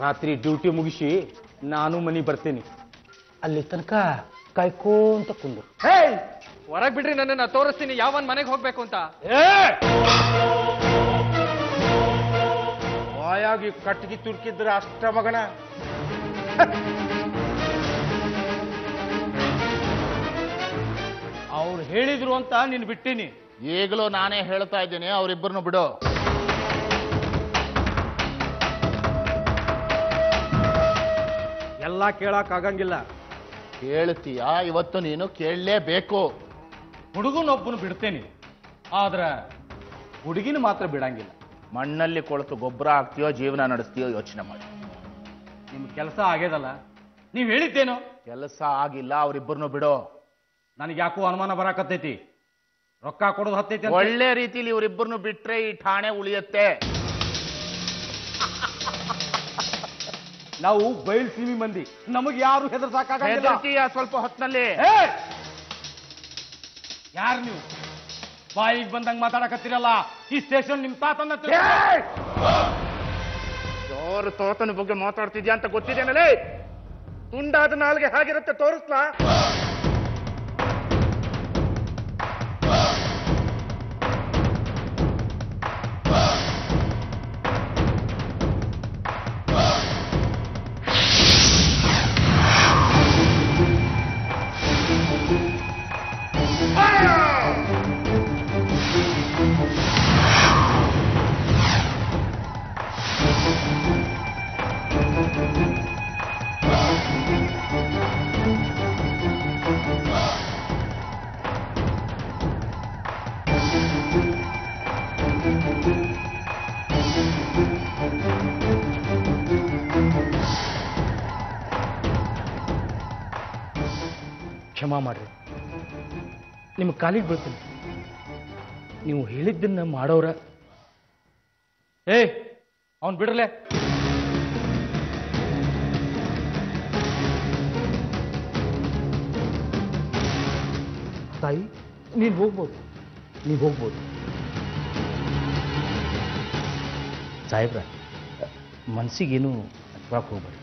ರಾತ್ರಿ ಡ್ಯೂಟಿ ಮುಗಿಸಿ ನಾನು ಮನಿ ಬರ್ತೀನಿ. ಅಲ್ಲಿ ತನಕ ಕಾಯ್ಕೊಂತ ಕುಂದ್ರು. ಹೊರಗೆ ಬಿಡ್ರಿ, ನನ್ನನ್ನ ತೋರಿಸ್ತೀನಿ ಯಾವನ್ ಮನೆಗೆ ಹೋಗ್ಬೇಕು ಅಂತ. ಬಾಯಾಗಿ ಕಟ್ಟಿಗೆ ತುರ್ಕಿದ್ರ ಅಷ್ಟ ಮಗನ. ಅವ್ರು ಹೇಳಿದ್ರು ಅಂತ ನೀನು ಬಿಟ್ಟಿನಿ. ಈಗಲೂ ನಾನೇ ಹೇಳ್ತಾ ಇದ್ದೀನಿ, ಅವರಿಬ್ಬರನ್ನು ಬಿಡು. ಎಲ್ಲ ಕೇಳಕ್ ಆಗಂಗಿಲ್ಲ. ಕೇಳ್ತೀಯಾ? ಇವತ್ತು ನೀನು ಕೇಳಲೇಬೇಕು. ಹುಡುಗನೊಬ್ಬನು ಬಿಡ್ತೇನೆ, ಆದ್ರೆ ಹುಡುಗಿನ ಮಾತ್ರ ಬಿಡಂಗಿಲ್ಲ. ಮಣ್ಣಲ್ಲಿ ಕೊಳತು ಗೊಬ್ಬರ ಹಾಕ್ತೀಯೋ ಜೀವನ ನಡೆಸ್ತೀಯೋ ಯೋಚನೆ ಮಾಡಿ. ನಿಮ್ ಕೆಲಸ ಆಗ್ಯದಲ್ಲ, ನೀವ್ ಹೇಳಿದ್ದೇನೋ. ಕೆಲಸ ಆಗಿಲ್ಲ, ಅವರಿಬ್ಬರನ್ನು ಬಿಡೋ. ನನಗೆ ಯಾಕೋ ಅನುಮಾನ ಬರಾಕತ್ತೈತಿ. ರೊಕ್ಕ ಕೊಡೋದು ಹತ್ತೈತಿ. ಒಳ್ಳೆ ರೀತಿಲಿ ಇವರಿಬ್ಬರನ್ನು ಬಿಟ್ರೆ ಈ ಠಾಣೆ ಉಳಿಯತ್ತೆ. ನಾವು ಬಯಲ್ ಸೀಮಿ ಮಂದಿ, ನಮಗೆ ಯಾರು ಹೆದರ್ಸಾಕಾಗಲ್ಲ. ಸ್ವಲ್ಪ ಹೊತ್ತಿನಲ್ಲಿ ಯಾರು ನೀವು ಬಾಯಿಗೆ ಬಂದಂಗ ಮಾತಾಡಕತ್ತಿರಲ್ಲ. ಈ ಸ್ಟೇಷನ್ ನಿಮ್ ತಾತನ ಯಾರು ತೋತನ ಬಗ್ಗೆ ಮಾತಾಡ್ತಿದ್ಯಾ ಅಂತ ಗೊತ್ತಿದ್ದೇನಲೇ. ತುಂಡಾದ ನಾಲ್ಗೆ ಹಾಗಿರುತ್ತೆ, ತೋರಿಸ್ಲಾ? ಕ್ಷಮಾ ಮಾಡ್ರಿ, ನಿಮ್ಮ ಕಾಲಿಗೆ ಬೀಳ್ತೀನಿ. ನೀವು ಹೇಳಿದ್ದನ್ನ ಮಾಡೋರ. ಅವನ್ ಬಿಡ್ರಲೆ. ತಾಯಿ, ನೀನ್ ಹೋಗ್ಬೋದು, ನೀವ್ ಹೋಗ್ಬೋದು. ಸಾಹೇಬ್ರ, ಮನ್ಸಿಗೇನು ಹಚ್ಚಾಕ್ ಹೋಗ್ಬೇಡಿ.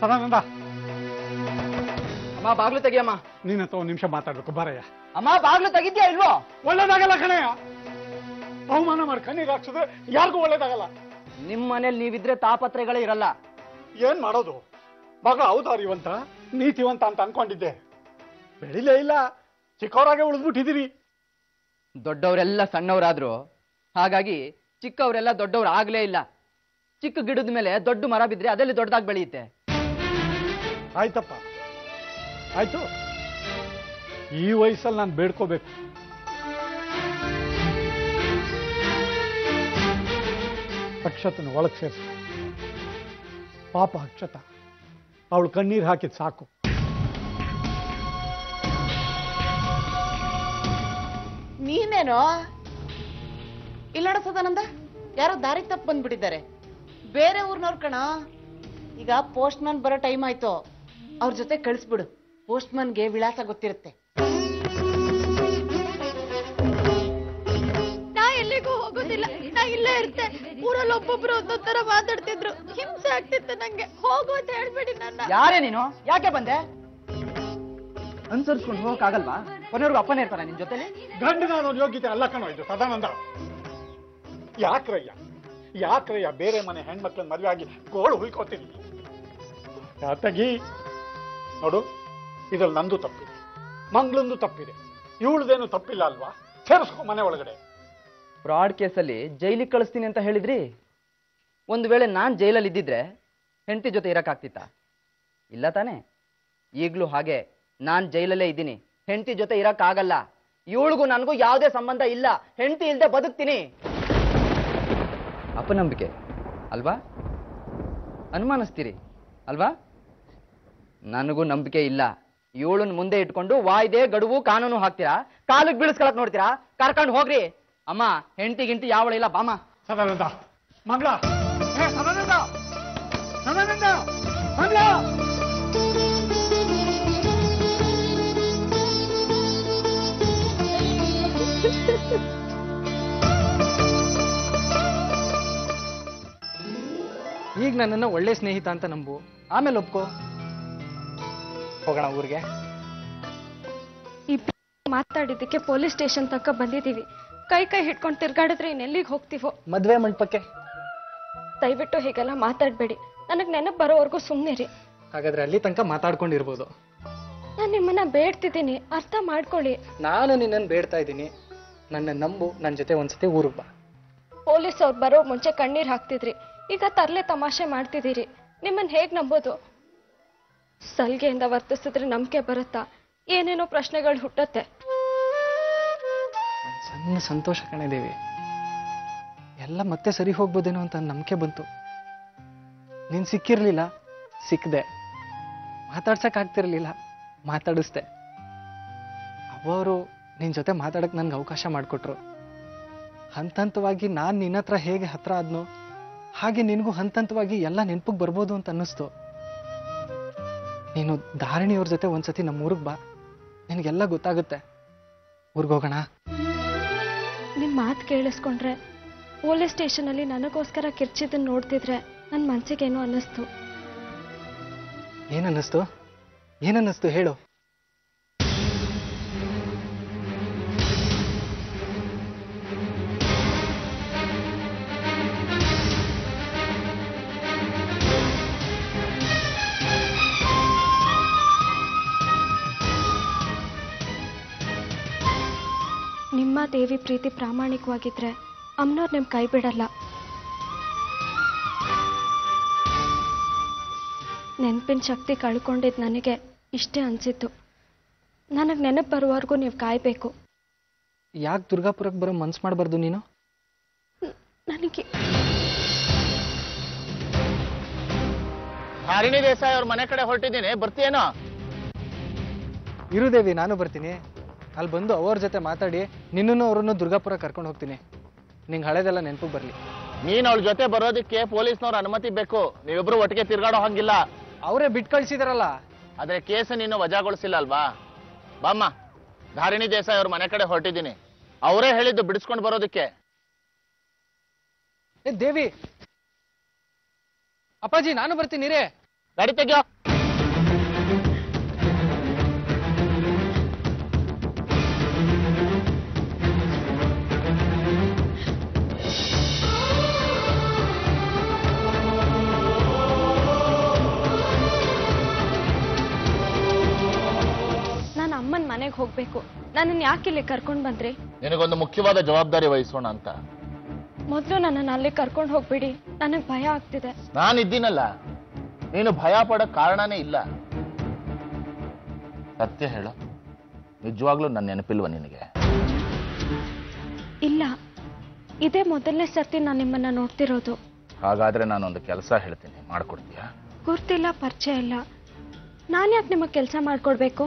ಸದಾನಂದ, ಅಮ್ಮ ಬಾಗ್ಲು ತೆಗಿಯಮ್ಮ. ನೀನ್ ಹತ್ರ ಒಂದ್ ನಿಮಿಷ ಮಾತಾಡ್ಬೇಕು. ಬಾರಯ್ಯ. ಅಮ್ಮ ಬಾಗ್ಲು ತೆಗಿದ್ಯಾ ಇಲ್ವೋ? ಒಳ್ಳೇದಾಗಲ್ಲ ಕಣಯ್ಯ. ಬಹುಮಾನ ಮಾಡಿ ಕಣ್ಣಿಗೆ ಹಾಕ್ಸಿದ್ರೆ ಯಾರಿಗೂ ಒಳ್ಳೇದಾಗಲ್ಲ. ನಿಮ್ ಮನೇಲಿ ನೀವಿದ್ರೆ ತಾಪತ್ರೆಗಳೇ ಇರಲ್ಲ. ಏನ್ ಮಾಡೋದು ಮಗ, ಔದಾರಿವಂತ ನೀತಿವಂತ ಅಂತ ಅನ್ಕೊಂಡಿದ್ದೆ. ಬೆಳಿಲೇ ಇಲ್ಲ, ಚಿಕ್ಕವರಾಗೆ ಉಳಿದ್ಬಿಟ್ಟಿದೀರಿ. ದೊಡ್ಡವರೆಲ್ಲ ಸಣ್ಣವರಾದ್ರು, ಹಾಗಾಗಿ ಚಿಕ್ಕವರೆಲ್ಲ ದೊಡ್ಡವ್ರು ಆಗ್ಲೇ ಇಲ್ಲ. ಚಿಕ್ಕ ಗಿಡದ ಮೇಲೆ ದೊಡ್ಡ ಮರ ಬಿದ್ರೆ ಅದರಲ್ಲಿ ದೊಡ್ಡದಾಗಿ ಬೆಳೆಯುತ್ತೆ. ಆಯ್ತಪ್ಪ, ಆಯ್ತು. ಈ ವಯಸ್ಸಲ್ಲಿ ನಾನು ಬೇಡ್ಕೋಬೇಕು. ಅಕ್ಷತನ ಒಳಗೆ ಸೇರಿಸ. ಪಾಪ ಅಕ್ಷತ, ಅವಳು ಕಣ್ಣೀರು ಹಾಕಿದ್ ಸಾಕು. ನೀನೇನೋ ಇಲ್ಲಡ ಸದಾನಂದ, ಯಾರೋ ದಾರಿ ತಪ್ಪು ಬಂದ್ಬಿಟ್ಟಿದ್ದಾರೆ. ಬೇರೆ ಊರ್ನವ್ರ ಕಣ. ಈಗ ಪೋಸ್ಟ್ ಮ್ಯಾನ್ ಬರೋ ಟೈಮ್ ಆಯ್ತು, ಅವ್ರ ಜೊತೆ ಕಳಿಸ್ಬಿಡು. ಪೋಸ್ಟ್ ಮ್ಯಾನ್ಗೆ ವಿಳಾಸ ಗೊತ್ತಿರುತ್ತೆ. ನಾ ಎಲ್ಲಿಗೂ ಹೋಗೋದಿಲ್ಲ, ನಾ ಇಲ್ಲೇ ಇರ್ತೆ. ಊರಲ್ಲಿ ಒಬ್ಬೊಬ್ರು ಒಂದೊಂದ್ ತರ ಮಾತಾಡ್ತಿದ್ರು, ಹಿಂಸೆ ಆಗ್ತಿತ್ತು ನಂಗೆ. ಹೋಗು ಅಂತ ಹೇಳ್ಬೇಡಿ ನನ್ನ. ಯಾರೇ ನೀನು? ಯಾಕೆ ಬಂದೆ? ಅನ್ಸರ್ಸ್ಕೊಂಡು ಹೋಗಕ್ಕಾಗಲ್ವಾ? ಕೊನೆಯವ್ರಿಗೂ ಅಪ್ಪನೇ ಇರ್ತಾನೆ ನಿನ್ ಜೊತೆ. ಗಂಡ ನಾನು ಯೋಗ್ಯತೆ ಅಲ್ಲ ಕಣೋ ಇದು ಸದಾನಂದ. ಯಾಕ್ರಯ್ಯ ಬೇರೆ ಮನೆ ಹೆಣ್ಮಕ್ಳನ್ನ ಮದುವೆ ಆಗಿ ಗೋಳು ಹುಯ್ಕೋತೀನಿ. ಯಾತಗಿ ನೋಡು, ಇದ್ರಲ್ಲಿ ನಂದು ತಪ್ಪಿದೆ, ಮಂಗ್ಳಂದು ತಪ್ಪಿದೆ, ಇವಳದೇನು ತಪ್ಪಿಲ್ಲ ಅಲ್ವಾ? ಸೇರಿಸ್ಕೊ ಮನೆ ಒಳಗಡೆ. ಫ್ರಾಡ್ ಕೇಸಲ್ಲಿ ಜೈಲಿಗೆ ಕಳಿಸ್ತೀನಿ ಅಂತ ಹೇಳಿದ್ರಿ. ಒಂದು ವೇಳೆ ನಾನು ಜೈಲಲ್ಲಿ ಇದ್ದಿದ್ರೆ ಹೆಂಡತಿ ಜೊತೆ ಇರಕ್ಕಾಗ್ತಿತ್ತ? ಇಲ್ಲ ತಾನೆ. ಈಗಲೂ ಹಾಗೆ, ನಾನು ಜೈಲಲ್ಲೇ ಇದ್ದೀನಿ. ಹೆಂಡತಿ ಜೊತೆ ಇರಕ್ಕಾಗಲ್ಲ. ಇವಳಿಗೂ ನನಗೂ ಯಾವುದೇ ಸಂಬಂಧ ಇಲ್ಲ. ಹೆಂಡತಿ ಇಲ್ಲದೆ ಬದುಕ್ತೀನಿ. ಅಪನಂಬಿಕೆ ಅಲ್ವಾ? ಅನುಮಾನಿಸ್ತೀರಿ ಅಲ್ವಾ? ನನಗೂ ನಂಬಿಕೆ ಇಲ್ಲ. ಇವಳನ್ನ ಮುಂದೆ ಇಟ್ಕೊಂಡು ವಾಯ್ದೆ ಗಡುವು ಕಾನೂನು ಹಾಕ್ತೀರಾ, ಕಾಲಿಗೆ ಬೀಳಿಸ್ಕೊಳಕ್ ನೋಡ್ತೀರಾ. ಕರ್ಕೊಂಡು ಹೋಗ್ರಿ ಅಮ್ಮ. ಹೆಂಡತಿ ಗಿಂಟಿ ಯಾವಳ ಇಲ್ಲ. ಬಾಮ ಸದಾನಂದ ಮಂಗಳ. ಸದಾನಂದ ಸದಾನಂದ ಮಂಗಳ. ಈಗ ನನ್ನನ್ನು ಒಳ್ಳೆ ಸ್ನೇಹಿತ ಅಂತ ನಂಬು, ಆಮೇಲೆ ಒಪ್ಕೋ. ಹೋಗೋಣ ಊರಿಗೆ. ಮಾತಾಡಿದ್ದಕ್ಕೆ ಪೊಲೀಸ್ ಸ್ಟೇಷನ್ ತನಕ ಬಂದಿದ್ದೀವಿ. ಕೈ ಕೈ ಹಿಡ್ಕೊಂಡು ತಿರ್ಗಾಡಿದ್ರೆ ಇನ್ನೆಲ್ಲಿಗೆ ಹೋಗ್ತೀವೋ. ಮದ್ವೆ ಮಂಟಪಕ್ಕೆ. ದಯವಿಟ್ಟು ಹೀಗೆಲ್ಲ ಮಾತಾಡ್ಬೇಡಿ. ನನಗ್ ನೆನಪು ಬರೋವರೆಗೂ ಸುಮ್ಮನೆ ರೀ. ಹಾಗಾದ್ರೆ ಅಲ್ಲಿ ತನಕ ಮಾತಾಡ್ಕೊಂಡಿರ್ಬೋದು. ನಾನು ನಿಮ್ಮನ್ನ ಬೇಡ್ತಿದ್ದೀನಿ, ಅರ್ಥ ಮಾಡ್ಕೊಳ್ಳಿ. ನಾನು ನಿನ್ನನ್ನು ಬೇಡ್ತಾ ಇದ್ದೀನಿ, ನನ್ನ ನಂಬು. ನನ್ನ ಜೊತೆ ಒಂದ್ಸತಿ ಊರಿಗೆ ಬಾ. ಪೊಲೀಸ್ ಅವ್ರು ಬರೋ ಮುಂಚೆ ಕಣ್ಣೀರ್ ಹಾಕ್ತಿದ್ರಿ, ಈಗ ತರ್ಲೆ ತಮಾಷೆ ಮಾಡ್ತಿದ್ದೀರಿ. ನಿಮ್ಮನ್ನ ಹೇಗ್ ನಂಬೋದು? ಸಲ್ಗೆಯಿಂದ ವರ್ತಿಸಿದ್ರೆ ನಂಬಿಕೆ ಬರುತ್ತಾ? ಏನೇನೋ ಪ್ರಶ್ನೆಗಳು ಹುಟ್ಟತ್ತೆ. ಸಣ್ಣ ಸಂತೋಷ ಕಣದೇವಿ, ಎಲ್ಲ ಮತ್ತೆ ಸರಿ ಹೋಗ್ಬೋದೇನೋ ಅಂತ ನಂಬಿಕೆ ಬಂತು. ನೀನ್ ಸಿಕ್ಕಿರ್ಲಿಲ್ಲ, ಸಿಕ್ಕದೆ. ಮಾತಾಡ್ಸಕ್ ಆಗ್ತಿರ್ಲಿಲ್ಲ, ಮಾತಾಡಿಸ್ದೆ. ಅವರು ನಿನ್ ಜೊತೆ ಮಾತಾಡಕ್ ನನ್ಗೆ ಅವಕಾಶ ಮಾಡಿಕೊಟ್ರು. ಹಂತ ಹಂತವಾಗಿ ನಾನು ನಿನ್ನ ಹತ್ರ ಹೇಗೆ ಹತ್ರ ಆದ್ನೋ ಹಾಗೆ ನಿನಗೂ ಹಂತ ಹಂತವಾಗಿ ಎಲ್ಲ ನೆನಪಿಗೆ ಬರ್ಬೋದು ಅಂತ ಅನ್ನಿಸ್ತು. ನೀನು ಧಾರಣಿಯವ್ರ ಜೊತೆ ಒಂದ್ಸತಿ ನಮ್ಮ ಊರಿಗೆ ಬಾ, ನಿನಗೆಲ್ಲ ಗೊತ್ತಾಗುತ್ತೆ. ಊರಿಗೆ ಹೋಗೋಣ. ನಿಮ್ಮ ಮಾತು ಕೇಳಿಸ್ಕೊಂಡ್ರೆ ಪೊಲೀಸ್ ಸ್ಟೇಷನಲ್ಲಿ ನನಗೋಸ್ಕರ ಕಿರ್ಚಿದ್ದನ್ನು ನೋಡ್ತಿದ್ರೆ ನನ್ನ ಮನಸ್ಸಿಗೇನೋ ಅನ್ನಿಸ್ತು. ಏನನ್ನಿಸ್ತು? ಏನನ್ನಿಸ್ತು ಹೇಳು. ನಿಮ್ಮ ದೇವಿ ಪ್ರೀತಿ ಪ್ರಾಮಾಣಿಕವಾಗಿದ್ರೆ ಅಮ್ಮನವ್ರು ನಿಮ್ ಕೈ ಬಿಡಲ್ಲ. ನೆನಪಿನ ಶಕ್ತಿ ಕಳ್ಕೊಂಡಿದ್ ನನಗೆ ಇಷ್ಟೇ ಅನ್ಸಿತ್ತು. ನನಗ್ ನೆನಪು ಬರುವವರೆಗೂ ನೀವು ಕಾಯ್ಬೇಕು. ಯಾಕೆ ದುರ್ಗಾಪುರಕ್ಕೆ ಬರೋ ಮನ್ಸು ಮಾಡಬಾರ್ದು ನೀನು? ನನಗೆ ಹಾರಿಣಿ ದೇಸಾಯಿ ಅವ್ರ ಮನೆ ಕಡೆ ಹೊರಟಿದ್ದೀನಿ, ಬರ್ತೀಯೇನೋ? ಇರುದೇವಿ, ನಾನು ಬರ್ತೀನಿ. ಅಲ್ಲಿ ಬಂದು ಅವ್ರ ಜೊತೆ ಮಾತಾಡಿ ನಿನ್ನನ್ನು ಅವ್ರನ್ನು ದುರ್ಗಾಪುರ ಕರ್ಕೊಂಡು ಹೋಗ್ತೀನಿ. ನಿಂಗೆ ಹಳೇದೆಲ್ಲ ನೆನಪು ಬರಲಿ. ನೀನು ಅವಳ ಜೊತೆ ಬರೋದಕ್ಕೆ ಪೊಲೀಸ್ನವ್ರ ಅನುಮತಿ ಬೇಕು. ನೀವಿಬ್ರು ಒಟ್ಟಿಗೆ ತಿರ್ಗಾಡೋ ಹಂಗಿಲ್ಲ. ಅವರೇ ಬಿಟ್ಟು ಕಳಿಸಿದಾರಲ್ಲ. ಆದರೆ ಕೇಸ್ ನೀನು ವಜಾಗೊಳಿಸಿಲ್ಲ ಅಲ್ವಾ? ಬಾಮ್ಮ, ಧಾರಿಣಿ ದೇಸಾಯಿ ಅವ್ರ ಮನೆ ಕಡೆ ಹೊರಟಿದ್ದೀನಿ. ಅವರೇ ಹೇಳಿದ್ದು ಬಿಡಿಸ್ಕೊಂಡು ಬರೋದಕ್ಕೆ. ದೇವಿ, ಅಪ್ಪಾಜಿ ನಾನು ಬರ್ತೀನಿ ರೇ. ಗಾಡಿ ತೆಗಿಯೋ. ಅಮ್ಮನ ಮನೆಗೆ ಹೋಗ್ಬೇಕು. ನನ್ನನ್ನು ಯಾಕೆ ಇಲ್ಲಿ ಕರ್ಕೊಂಡು ಬಂದ್ರಿ? ನಿನಗೊಂದು ಮುಖ್ಯವಾದ ಜವಾಬ್ದಾರಿ ವಹಿಸೋಣ ಅಂತ. ಮೊದಲು ನನ್ನನ್ನು ಅಲ್ಲಿ ಕರ್ಕೊಂಡು ಹೋಗ್ಬಿಡಿ, ನನಗೆ ಭಯ ಆಗ್ತಿದೆ. ನಾನಿದ್ದೀನಲ್ಲ, ನೀನು ಭಯ ಪಡೋ ಕಾರಣನೇ ಇಲ್ಲ. ಸತ್ಯ ಹೇಳು, ನಿಜವಾಗ್ಲೂ ನನ್ನ ನೆನಪಿಲ್ವ ನಿನಗೆ? ಇಲ್ಲ, ಇದೇ ಮೊದಲನೇ ಸರ್ತಿ ನಾನು ನಿಮ್ಮನ್ನ ನೋಡ್ತಿರೋದು. ಹಾಗಾದ್ರೆ ನಾನೊಂದು ಕೆಲಸ ಹೇಳ್ತೀನಿ, ಮಾಡ್ಕೊಡ್ತೀಯಾ? ಗೊತ್ತಿಲ್ಲ, ಪರಿಚಯ ಇಲ್ಲ, ನಾನು ಯಾಕೆ ನಿಮಗೆ ಕೆಲಸ ಮಾಡ್ಕೊಡ್ಬೇಕು?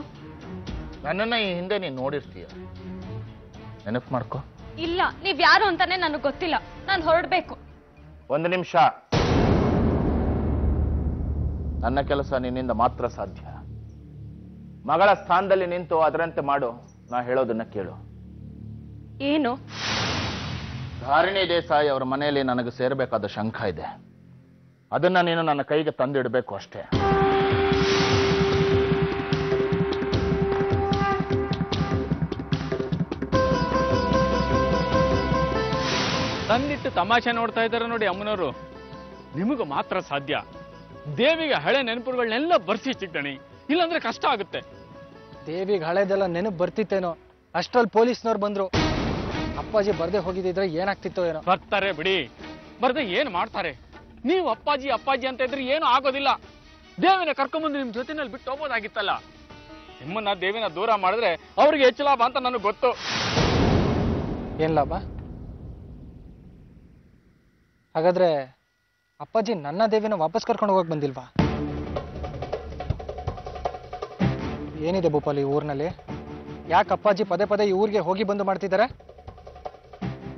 ನನ್ನನ್ನ ಈ ಹಿಂದೆ ನೀನ್ ನೋಡಿರ್ತೀಯ, ನೆನಪು ಮಾಡ್ಕೊ. ಇಲ್ಲ, ನೀವ್ ಯಾರು ಅಂತಾನೆ ನನಗೆ ಗೊತ್ತಿಲ್ಲ. ನಾನು ಹೊರಡ್ಬೇಕು. ಒಂದು ನಿಮಿಷ. ನನ್ನ ಕೆಲಸ ನಿನ್ನಿಂದ ಮಾತ್ರ ಸಾಧ್ಯ. ಮಗಳ ಸ್ಥಾನದಲ್ಲಿ ನಿಂತು ಅದರಂತೆ ಮಾಡು. ನಾ ಹೇಳೋದನ್ನ ಕೇಳು. ಏನು? ಧಾರಿಣಿ ದೇಸಾಯಿ ಅವ್ರ ಮನೆಯಲ್ಲಿ ನನಗೆ ಸೇರಬೇಕಾದ ಶಂಕ ಇದೆ. ಅದನ್ನ ನೀನು ನನ್ನ ಕೈಗೆ ತಂದಿಡಬೇಕು ಅಷ್ಟೇ. ತಂದಿಟ್ಟು ತಮಾಷೆ ನೋಡ್ತಾ ಇದ್ದಾರೆ ನೋಡಿ ಅಮ್ಮನವರು. ನಿಮಗೆ ಮಾತ್ರ ಸಾಧ್ಯ. ದೇವಿಗೆ ಹಳೆ ನೆನಪುಗಳನ್ನೆಲ್ಲ ಬರ್ಸಿ ಚಿಕ್ಕಣಿ, ಇಲ್ಲಾಂದ್ರೆ ಕಷ್ಟ ಆಗುತ್ತೆ. ದೇವಿಗೆ ಹಳೆದೆಲ್ಲ ನೆನಪು ಬರ್ತಿತ್ತೇನೋ, ಅಷ್ಟ್ರಲ್ಲಿ ಪೊಲೀಸ್ನವ್ರು ಬಂದ್ರು. ಅಪ್ಪಾಜಿ ಬರ್ದೆ ಹೋಗಿದ್ರೆ ಏನಾಗ್ತಿತ್ತೋ ಏನೋ. ಬರ್ತಾರೆ ಬಿಡಿ, ಬರ್ದೆ ಏನ್ ಮಾಡ್ತಾರೆ? ನೀವು ಅಪ್ಪಾಜಿ ಅಪ್ಪಾಜಿ ಅಂತ ಇದ್ರೆ ಏನು ಆಗೋದಿಲ್ಲ. ದೇವಿನ ಕರ್ಕೊಂಬಂದು ನಿಮ್ ಜೊತೆನಲ್ಲಿ ಬಿಟ್ಟು ಹೋಗೋದಾಗಿತ್ತಲ್ಲ. ನಿಮ್ಮನ್ನ ದೇವಿನ ದೂರ ಮಾಡಿದ್ರೆ ಅವರಿಗೆ ಹೆಚ್ಚು ಲಾಭ ಅಂತ ನನಗೆ ಗೊತ್ತು. ಏನ್ ಲಾಭ? ಹಾಗಾದ್ರೆ ಅಪ್ಪಾಜಿ ನನ್ನ ದೇವಿನ ವಾಪಸ್ ಕರ್ಕೊಂಡು ಹೋಗಕ್ಕೆ ಬಂದಿಲ್ವಾ? ಏನಿದೆ ಭೂಪಾಲಿ ಊರಿನಲ್ಲಿ? ಯಾಕೆ ಅಪ್ಪಾಜಿ ಪದೇ ಪದೇ ಈ ಊರಿಗೆ ಹೋಗಿ ಬಂದು ಮಾಡ್ತಿದ್ದಾರೆ?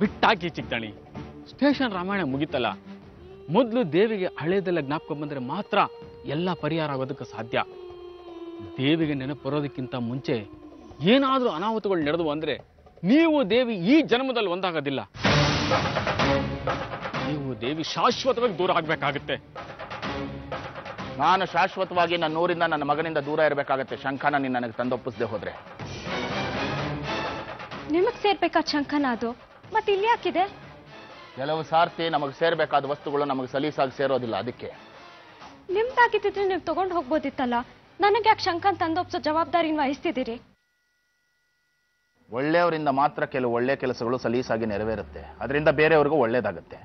ಬಿಟ್ಟಾಕಿ ಚಿಕ್ಕಣಿ, ಸ್ಟೇಷನ್ ರಾಮಾಯಣ ಮುಗಿತಲ್ಲ, ಮೊದಲು ದೇವಿಗೆ ಹಳೆಯದೆಲ್ಲ ಜ್ಞಾಪಕ ಬಂದರೆ ಮಾತ್ರ ಎಲ್ಲ ಪರಿಹಾರ ಆಗೋದಕ್ಕೆ ಸಾಧ್ಯ. ದೇವಿಗೆ ನೆನಪು ಬರೋದಕ್ಕಿಂತ ಮುಂಚೆ ಏನಾದರೂ ಅನಾಹುತಗಳು ನಡೆದವು ಅಂದರೆ ನೀವು ದೇವಿ ಈ ಜನ್ಮದಲ್ಲಿ ಒಂದಾಗೋದಿಲ್ಲ, ನೀವು ದೇವಿ ಶಾಶ್ವತವಾಗಿ ದೂರ ಆಗಬೇಕಾಗುತ್ತೆ. ನಾನು ಶಾಶ್ವತವಾಗಿ ನನ್ನ ಊರಿಂದ ನನ್ನ ಮಗನಿಂದ ದೂರ ಇರಬೇಕಾಗತ್ತೆ. ಶಂಖನ ನೀನು ನನಗೆ ತಂದೊಪ್ಪಿಸದೆ ಹೋದ್ರೆ ನಿಮಗೆ ಸೇರ್ಬೇಕಾ ಶಂಖನ? ಅದು ಮತ್ತೆ ಇಲ್ಲಿ ಹಾಕಿದೆ. ಕೆಲವು ಸಾರ್ತಿ ನಮಗೆ ಸೇರ್ಬೇಕಾದ ವಸ್ತುಗಳು ನಮಗೆ ಸಲೀಸಾಗಿ ಸೇರೋದಿಲ್ಲ, ಅದಕ್ಕೆ. ನಿಮ್ದಾಗಿದ್ದಿದ್ರೆ ನೀವು ತಗೊಂಡು ಹೋಗ್ಬೋದಿತ್ತಲ್ಲ, ನನಗೆ ಯಾಕೆ ಶಂಖನ್ ತಂದೊಪ್ಸೋ ಜವಾಬ್ದಾರಿ ವಹಿಸ್ತಿದ್ದೀರಿ? ಒಳ್ಳೆಯವರಿಂದ ಮಾತ್ರ ಕೆಲವು ಒಳ್ಳೆ ಕೆಲಸಗಳು ಸಲೀಸಾಗಿ ನೆರವೇರುತ್ತೆ, ಅದರಿಂದ ಬೇರೆಯವ್ರಿಗೂ ಒಳ್ಳೇದಾಗುತ್ತೆ.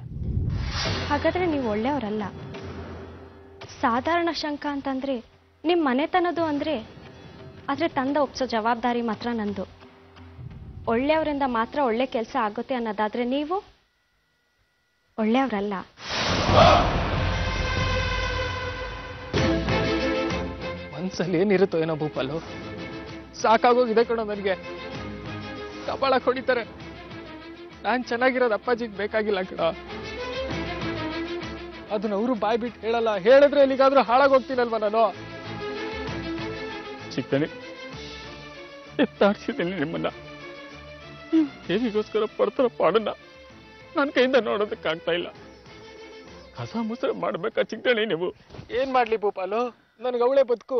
ಹಾಗಾದ್ರೆ ನೀವು ಒಳ್ಳೆಯವರಲ್ಲ. ಸಾಧಾರಣ ಶಂಕ ಅಂತಂದ್ರೆ ನಿಮ್ಮ ಮನೆತನದು ಅಂದ್ರೆ, ಆದ್ರೆ ತಂದ ಒಪ್ಸೋ ಜವಾಬ್ದಾರಿ ಮಾತ್ರ ನಂದು. ಒಳ್ಳೆಯವರಿಂದ ಮಾತ್ರ ಒಳ್ಳೆ ಕೆಲಸ ಆಗುತ್ತೆ ಅನ್ನೋದಾದ್ರೆ ನೀವು ಒಳ್ಳೆಯವರಲ್ಲ. ಮನ್ಸಲ್ಲಿ ಏನಿರುತ್ತೋ ಏನೋ ಭೂಪಾಲು, ಸಾಕಾಗೋಗಿದೆ ಕಣೋ ನನಗೆ. ಕಪಾಳ ಹೊಡಿತಾರೆ, ನಾನು ಚೆನ್ನಾಗಿರೋದು ಅಪ್ಪಾಜಿಗೆ ಬೇಕಾಗಿಲ್ಲ ಕಣೋ. ಅದನ್ನ ಅವರು ಬಾಯ್ ಬಿಟ್ಟು ಹೇಳಲ್ಲ, ಹೇಳಿದ್ರೆ ಎಲ್ಲಿಗಾದ್ರೂ ಹಾಳಾಗೋಗ್ತೀನಲ್ವ ನಾನು. ಚಿಕ್ಕಣಿ, ಎತ್ತಾಡ್ಸಿದ್ದೀನಿ ನಿಮ್ಮನ್ನ. ದೇವಿಗೋಸ್ಕರ ಪಡ್ತಾರ ಪಾಡನ್ನ ನನ್ನ ಕೈಯಿಂದ ನೋಡೋದಕ್ಕಾಗ್ತಾ ಇಲ್ಲ. ಕಸ ಮುಸ್ರೆ ಮಾಡ್ಬೇಕಾ ಚಿಕ್ಕಣಿ ನೀವು? ಏನ್ ಮಾಡ್ಲಿ ಭೂಪಾಲು, ನನಗೆ ಅವಳೇ ಬದುಕು,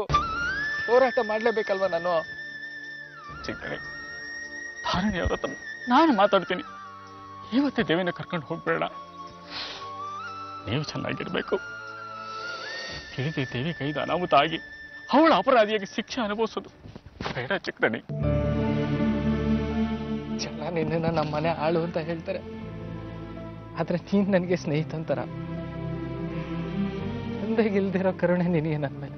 ಹೋರಾಟ ಮಾಡ್ಲೇಬೇಕಲ್ವ ನಾನು. ಚಿಕ್ಕಣಿ, ಧಾರಣಿ ಅವ್ರ ಹತ್ರ ನಾನು ಮಾತಾಡ್ತೀನಿ. ಇವತ್ತೇ ದೇವಿನ ಕರ್ಕೊಂಡು ಹೋಗ್ಬೇಡ, ನೀವು ಚೆನ್ನಾಗಿರ್ಬೇಕು. ತಿಳಿದೇ ದೇವಿ ಕೈದ ಅನಾಹುತ ಆಗಿ ಅವಳ ಅಪರಾಧಿಯಾಗಿ ಶಿಕ್ಷೆ ಅನುಭವಿಸೋದು ಬೇಡ ಚಿಕ್ಕಣಿ. ಜನ ನಿನ್ನ ನಮ್ಮ ಮನೆ ಆಳು ಅಂತ ಹೇಳ್ತಾರೆ, ಆದ್ರೆ ನೀನ್ ನನಗೆ ಸ್ನೇಹಿತಂತರ. ತಂದೆಗಿಲ್ದಿರೋ ಕರುಣೆ ನಿನಗೆ ನನ್ನ ಮೇಲೆ.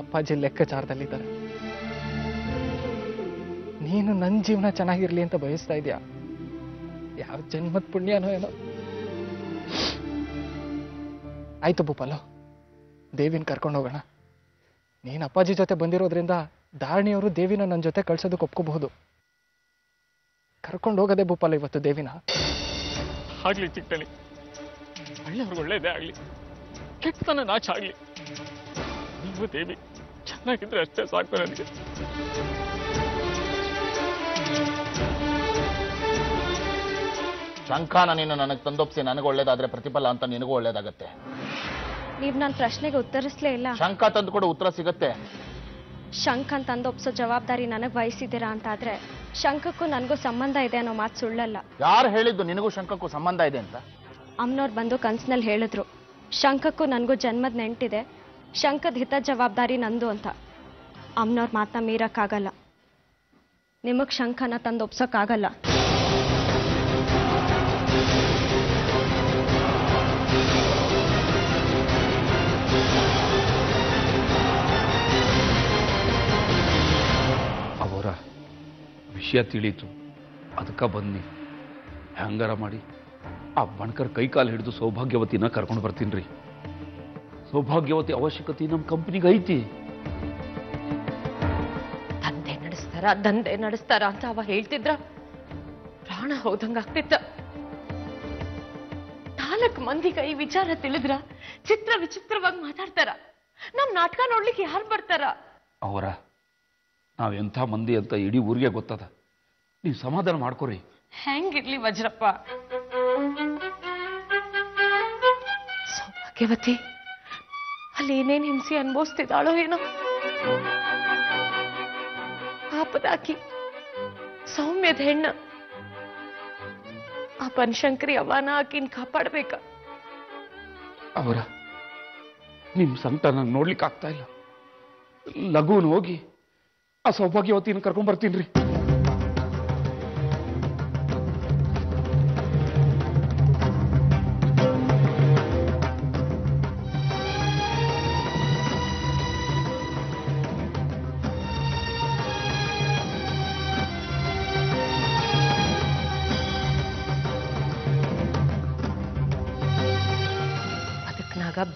ಅಪ್ಪಾಜಿ ಲೆಕ್ಕಾಚಾರದಲ್ಲಿದ್ದಾರೆ, ನೀನು ನನ್ನ ಜೀವನ ಚೆನ್ನಾಗಿರ್ಲಿ ಅಂತ ಬಯಸ್ತಾ ಇದೀಯ. ಯಾವ ಜನ್ಮದ ಪುಣ್ಯನೋ ಏನೋ. ಆಯ್ತು ಭೂಪಾಲು, ದೇವಿನ ಕರ್ಕೊಂಡು ಹೋಗೋಣ. ನೀನು ಅಪ್ಪಾಜಿ ಜೊತೆ ಬಂದಿರೋದ್ರಿಂದ ಧಾರಣಿಯವರು ದೇವಿನ ನನ್ನ ಜೊತೆ ಕಳ್ಸೋದಕ್ಕೆ ಒಪ್ಕೋಬಹುದು. ಕರ್ಕೊಂಡು ಹೋಗೋದೆ ಭೂಪಾಲು ಇವತ್ತು ದೇವಿನ. ಆಗ್ಲಿ ಚಿಕ್ಕಣಿ, ಒಳ್ಳೆಯವ್ರಿಗೆ ಒಳ್ಳೇದೇ ಆಗ್ಲಿ, ಕೆಟ್ಟತನ ನಾಚ ಆಗ್ಲಿ. ನೀವು ದೇವಿ ಚೆನ್ನಾಗಿದ್ರೆ ಅಷ್ಟೇ ಸಾಕು ನನಗೆ. ಶಂಖನ ನೀನು ನನಗೆ ತಂದೊಪ್ಸಿ ನನಗೆ ಒಳ್ಳೇದಾದ್ರೆ ಪ್ರತಿಫಲ ಅಂತ ನಿನಗೂ ಒಳ್ಳೇದಾಗತ್ತೆ. ನೀವ್ ನನ್ನ ಪ್ರಶ್ನೆಗೆ ಉತ್ತರಿಸ್ಲೇ ಇಲ್ಲ. ಶಂಖ ತಂದು ಕೊಡು, ಉತ್ತರ ಸಿಗತ್ತೆ. ಶಂಖನ್ ತಂದೊಪ್ಸೋ ಜವಾಬ್ದಾರಿ ನನಗ್ ವಹಿಸಿದ್ದೀರಾ ಅಂತ ಆದ್ರೆ ಶಂಖಕ್ಕೂ ನನಗೂ ಸಂಬಂಧ ಇದೆ ಅನ್ನೋ ಮಾತು ಸುಳ್ಳಲ್ಲ. ಯಾರು ಹೇಳಿದ್ದು ನಿನಗೂ ಶಂಖಕ್ಕೂ ಸಂಬಂಧ ಇದೆ ಅಂತ? ಅಮ್ಮನವ್ರು ಬಂದು ಕನ್ಸಿನಲ್ಲಿ ಹೇಳಿದ್ರು, ಶಂಖಕ್ಕೂ ನನಗೂ ಜನ್ಮದ ನೆಂಟಿದೆ, ಶಂಖದ ಹಿತ ಜವಾಬ್ದಾರಿ ನಂದು ಅಂತ. ಅಮ್ಮನವ್ರ ಮಾತನ್ನ ಮೀರಕ್ಕಾಗಲ್ಲ, ನಿಮಗ್ ಶಂಖನ ತಂದೊಪ್ಸೋಕ್ಕಾಗಲ್ಲ. ಅವರ ವಿಷಯ ತಿಳಿತು, ಅದಕ್ಕೆ ಬನ್ನಿ. ಹ್ಯಾಂಗಾರ ಮಾಡಿ ಆ ಬಣ್ಕರ್ ಕೈ ಕಾಲು ಹಿಡಿದು ಸೌಭಾಗ್ಯವತಿನ ಕರ್ಕೊಂಡು ಬರ್ತೀನಿ ರೀ. ಸೌಭಾಗ್ಯವತಿ ಅವಶ್ಯಕತೆ ನಮ್ಮ ಕಂಪ್ನಿಗೆ ಐತಿ. ದಂಧೆ ನಡೆಸ್ತಾರ ಅಂತ ಅವ ಹೇಳ್ತಿದ್ರ, ಪ್ರಾಣ ಹೋದಂಗಾಗ್ತಿತ್ತ. ನಾಲ್ಕು ಮಂದಿಗ ಈ ವಿಚಾರ ತಿಳಿದ್ರ ಚಿತ್ರ ವಿಚಿತ್ರವಾಗಿ ಮಾತಾಡ್ತಾರ, ನಮ್ ನಾಟಕ ನೋಡ್ಲಿಕ್ಕೆ ಯಾರು ಬರ್ತಾರ? ಅವರ ನಾವೆಂಥ ಮಂದಿ ಅಂತ ಇಡೀ ಊರಿಗೆ ಗೊತ್ತದ, ನೀವು ಸಮಾಧಾನ ಮಾಡ್ಕೊರಿ. ಹೆಂಗಿರ್ಲಿ ವಜ್ರಪ್ಪ, ಸೌಭಾಗ್ಯವತಿ ಅಲ್ಲಿ ಏನೇನ್ ಹಿಂಸೆ ಅನ್ಭವಿಸ್ತಿದ್ದಾಳೋ ಏನೋ. ಪಾಪದಾಕಿ ಸೌಮ್ಯದ ಹೆಣ್ಣ ಆ ಬನಶಂಕರಿ ಅವನ ಆಕಿನ್ ಕಾಪಾಡ್ಬೇಕ. ಅವರ ನಿಮ್ ಸಂಕಟ ನಂಗೆ ನೋಡ್ಲಿಕ್ಕೆ ಆಗ್ತಾ ಇಲ್ಲ. ಲಘುನ್ ಹೋಗಿ ಆ ಸೌಭಾಗ್ಯವತಿನ ಕರ್ಕೊಂಡ್ ಬರ್ತೀನಿ ರೀ.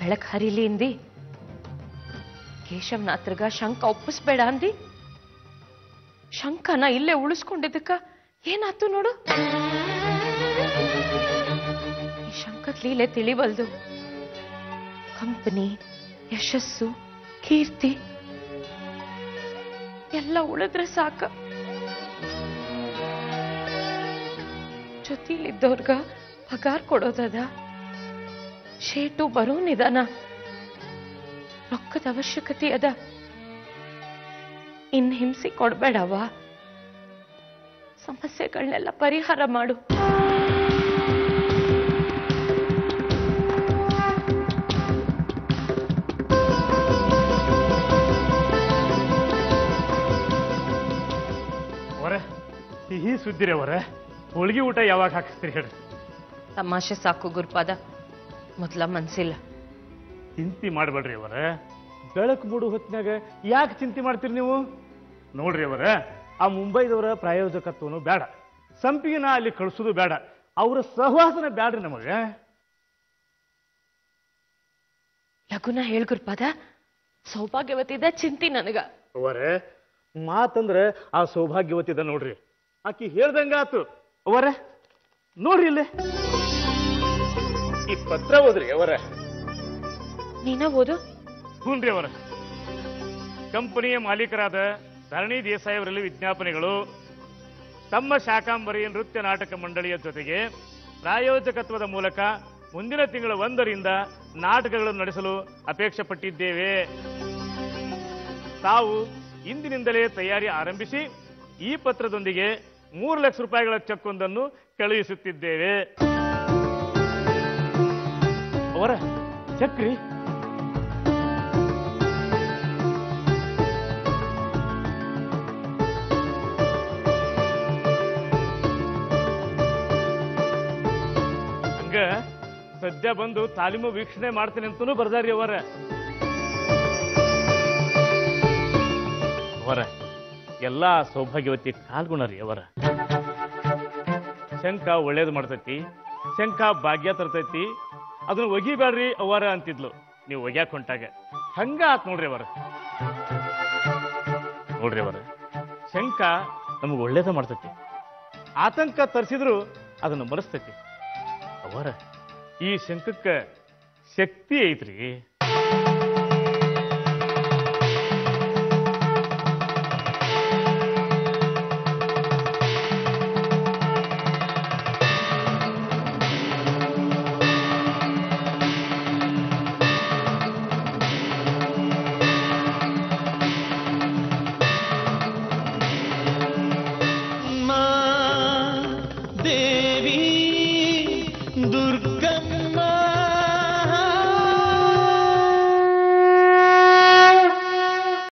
ಬೆಳಕು ಹರಿಲಿ ಅಂದಿ, ಕೇಶವನ ಹತ್ರಗ ಶಂಕ ಒಪ್ಪಿಸ್ಬೇಡ ಅಂದಿ. ಶಂಕನ ಇಲ್ಲೇ ಉಳಿಸ್ಕೊಂಡಿದ್ದಕ್ಕ ಏನಾಯ್ತು ನೋಡು. ಈ ಶಂಕದ ಲೀಲೆ ತಿಳಿಬಲ್ದು. ಕಂಪನಿ, ಯಶಸ್ಸು, ಕೀರ್ತಿ ಎಲ್ಲ ಉಳಿದ್ರೆ ಸಾಕ. ಜೊತೆಲಿದ್ದವ್ರಗ ಪಗಾರ್ ಕೊಡೋದದ, ಶೇಟು ಬರೋನಿದಾನ, ರೊಕ್ಕದ ಅವಶ್ಯಕತೆ ಅದ. ಇನ್ ಹಿಂಸೆ ಕೊಡ್ಬೇಡವ, ಸಮಸ್ಯೆಗಳನ್ನೆಲ್ಲ ಪರಿಹಾರ ಮಾಡು. ಹೊರ ಸಿಹಿ ಸುದ್ದಿರೇ ಹೊರ, ಹೋಳಿಗೆ ಊಟ ಯಾವಾಗ ಹಾಕಿಸ್ತೀರಿ ಹೇಳಿ? ತಮಾಷೆ ಸಾಕು ಗುರುಪಾದ, ಮೊದಲ ಮನ್ಸಿಲ್ಲ. ಚಿಂತೆ ಮಾಡಬೇಡ್ರಿ ಅವರ, ಬೆಳಕು ಮೂಡು ಹೊತ್ತಿನಾಗ ಯಾಕೆ ಚಿಂತೆ ಮಾಡ್ತೀರಿ ನೀವು? ನೋಡ್ರಿ ಅವರ, ಆ ಮುಂಬೈದವರ ಪ್ರಾಯೋಜಕತ್ವನು ಬೇಡ, ಸಂಪಿಗೆನ ಅಲ್ಲಿ ಕಳಿಸೋದು ಬೇಡ, ಅವರ ಸಹವಾಸನ ಬೇಡ್ರಿ ನಮಗೆ. ಲಘುನ ಹೇಳ್ಗುರ್ಪಾದ, ಸೌಭಾಗ್ಯವತಿದ ಚಿಂತೆ ನನಗ. ಅವರ ಮಾತಂದ್ರ ಆ ಸೌಭಾಗ್ಯವತಿದ ನೋಡ್ರಿ, ಆಕಿ ಹೇಳ್ದಂಗ ಆತು. ಅವರ ನೋಡ್ರಿ ಇಲ್ಲೇ ಈ ಪತ್ರ ಓದ್ರಿ ಅವರ. ನೀನ ಓದು. ಹೂನ್ರಿ ಅವರ, ಕಂಪನಿಯ ಮಾಲೀಕರಾದ ಧರಣಿ ದೇಸಾಯಿ ಅವರಲ್ಲಿ ವಿಜ್ಞಾಪನೆಗಳು. ತಮ್ಮ ಶಾಕಾಂಬರಿ ನೃತ್ಯ ನಾಟಕ ಮಂಡಳಿಯ ಜೊತೆಗೆ ಪ್ರಾಯೋಜಕತ್ವದ ಮೂಲಕ ಮುಂದಿನ ತಿಂಗಳ 1ರಿಂದ ನಾಟಕಗಳನ್ನು ನಡೆಸಲು ಅಪೇಕ್ಷೆ ಪಟ್ಟಿದ್ದೇವೆ. ತಾವು ಇಂದಿನಿಂದಲೇ ತಯಾರಿ ಆರಂಭಿಸಿ ಈ ಪತ್ರದೊಂದಿಗೆ ₹3 ಲಕ್ಷ ಚೆಕ್ಕೊಂದನ್ನು ಕಳುಹಿಸುತ್ತಿದ್ದೇವೆ. ಅವರ ಚಕ್ರಿ ಹಂಗ ಸದ್ಯ ಬಂದು ತಾಲೀಮು ವೀಕ್ಷಣೆ ಮಾಡ್ತೀನಿ ಅಂತನೂ ಬರ್ದಾರಿ ಅವರ. ಅವರ ಎಲ್ಲ ಸೌಭಾಗ್ಯವತಿ ಕಾಲ್ಗುಣ ರೀ ಅವರ. ಶಂಕ ಒಳ್ಳೇದು ಮಾಡ್ತೈತಿ, ಶಂಕ ಭಾಗ್ಯ ತರ್ತೈತಿ, ಅದನ್ನ ಒಗಿಬೇಡ್ರಿ ಅವರ ಅಂತಿದ್ಲು. ನೀವು ಒಗ್ಯಾಕ್ ಹೊಂಟಾಗ ಹಂಗ ಆತ್ ನೋಡ್ರಿ ಅವರ. ನೋಡ್ರಿ ಅವರ, ಶಂಕ ನಮಗ್ ಒಳ್ಳೇದ ಮಾಡ್ತೈತಿ, ಆತಂಕ ತರಿಸಿದ್ರು ಅದನ್ನ ಮರೆಸ್ತೈತಿ. ಅವರ ಈ ಶಂಕಕ್ಕ ಶಕ್ತಿ ಐತ್ರಿ.